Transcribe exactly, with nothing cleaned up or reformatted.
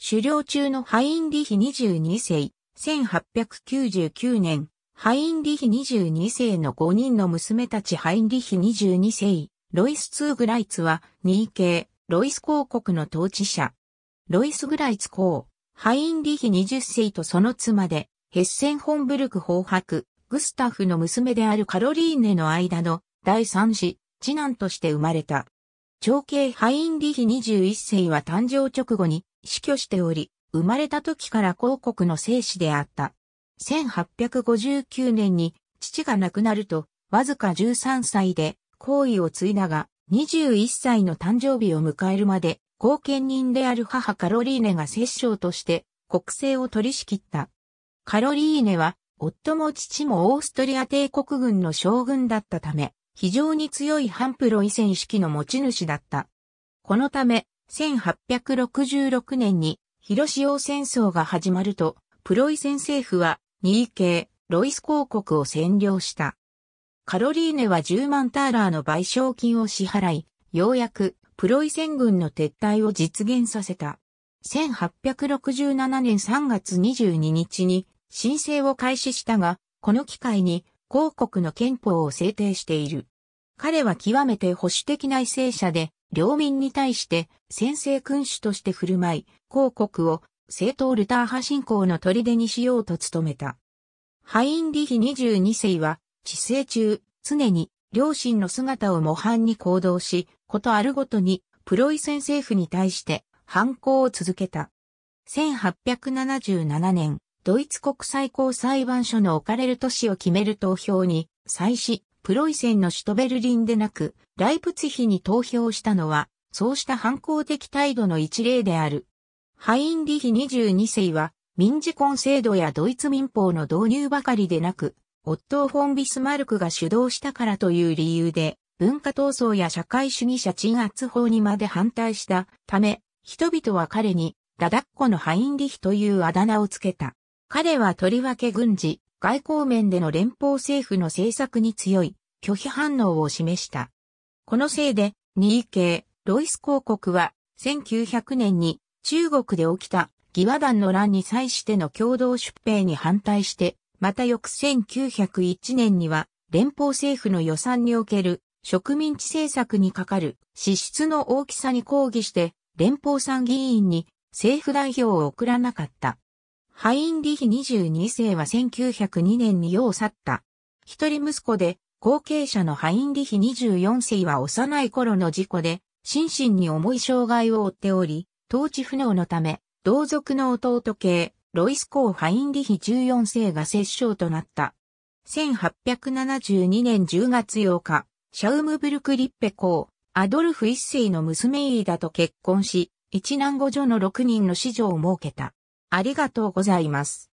狩猟中のハインリヒにじゅうにせい、せんはっぴゃくきゅうじゅうきゅうねん、ハインリヒにじゅうにせいのごにんの娘たちハインリヒにじゅうにせい、ロイス・ツーグライツは、ニー系、ロイス公国の統治者。ロイス・グライツ公、ハインリヒにじゅっせいとその妻で、ヘッセン・ホンブルク侯伯、グスタフの娘であるカロリーネの間のだいさん子、次男として生まれた。長兄ハインリヒにじゅういっせいは誕生直後に死去しており、生まれた時から公国の正子であった。せんはっぴゃくごじゅうきゅうねんに父が亡くなると、わずかじゅうさんさいで皇位を継いだが、にじゅういっさいの誕生日を迎えるまで、後見人である母カロリーネが摂政として国政を取り仕切った。カロリーネは、夫も父もオーストリア帝国軍の将軍だったため、非常に強い反プロイセン意識の持ち主だった。このため、せんはっぴゃくろくじゅうろくねんに広塩戦争が始まると、プロイセン政府は、ニー系、ロイス公国を占領した。カロリーネはじゅうまんターラーの賠償金を支払い、ようやく、プロイセン軍の撤退を実現させた。せんはっぴゃくろくじゅうななねんさんがつにじゅうににちに申請を開始したが、この機会に公国の憲法を制定している。彼は極めて保守的な為政者で、領民に対して専制君主として振る舞い、公国を正統ルター派信仰の砦にしようと努めた。ハインリヒにじゅうにせいは、治世中、常に両親の姿を模範に行動し、ことあるごとにプロイセン政府に対して反抗を続けた。せんはっぴゃくななじゅうななねん、ドイツ国最高裁判所の置かれる都市を決める投票に、際し、プロイセンの首都ベルリンでなく、ライプツヒに投票したのは、そうした反抗的態度の一例である。ハインリヒにじゅうにせいは、民事婚制度やドイツ民法の導入ばかりでなく、オットー・フォン・ビスマルクが主導したからという理由で、文化闘争や社会主義者鎮圧法にまで反対したため、人々は彼に、ダダッコのハインリヒというあだ名をつけた。彼はとりわけ軍事、外交面での連邦政府の政策に強い、拒否反応を示した。このせいで、ニー系、ロイス公国は、せんきゅうひゃくねんに中国で起きた義和団の乱に際しての共同出兵に反対して、また翌せんきゅうひゃくいちねんには、連邦政府の予算における植民地政策にかかる支出の大きさに抗議して、連邦参議院に政府代表を送らなかった。ハインリヒにじゅうにせいはせんきゅうひゃくにねんに世を去った。一人息子で、後継者のハインリヒにじゅうよんせいは幼い頃の事故で、心身に重い障害を負っており、統治不能のため、同族の弟系、ロイス公ハインリヒじゅうよんせいが摂政となった。せんはっぴゃくななじゅうにねんじゅうがつようか、シャウムブルク・リッペ公、アドルフいっせいの娘イーダと結婚し、一男五女のろくにんの子女を設けた。ありがとうございます。